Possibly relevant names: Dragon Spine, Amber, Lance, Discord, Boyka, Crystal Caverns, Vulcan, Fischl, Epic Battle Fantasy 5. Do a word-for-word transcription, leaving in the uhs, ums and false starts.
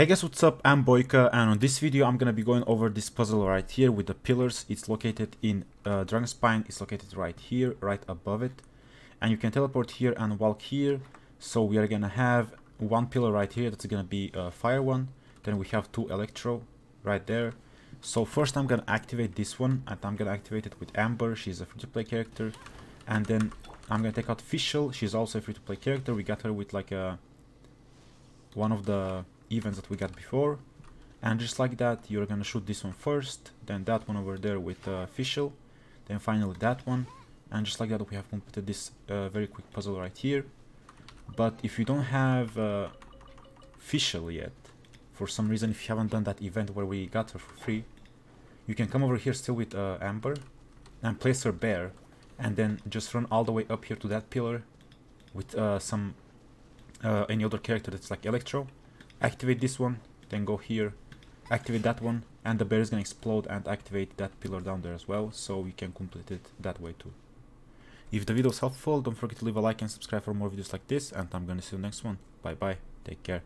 Hey guys, what's up? I'm Boyka, and on this video I'm gonna be going over this puzzle right here with the pillars. It's located in uh, Dragon Spine. It's located right here, right above it, and you can teleport here and walk here. So we are gonna have one pillar right here that's gonna be a fire one. Then we have two electro right there. So first I'm gonna activate this one, and I'm gonna activate it with Amber. She's a free-to-play character, and then I'm gonna take out Fischl. She's also a free-to-play character. We got her with like a one of the events that we got before, and just like that you're gonna shoot this one first, then that one over there with uh, Fischl, then finally that one, and just like that we have completed this uh, very quick puzzle right here. But if you don't have uh, Fischl yet, for some reason, if you haven't done that event where we got her for free, you can come over here still with uh, Amber and place her bare, and then just run all the way up here to that pillar with uh, some uh, any other character that's like electro. Activate this one, then go here, activate that one, and the bear is gonna explode and activate that pillar down there as well, so we can complete it that way too. If the video is helpful, don't forget to leave a like and subscribe for more videos like this, and I'm gonna see you in the next one. Bye bye, take care.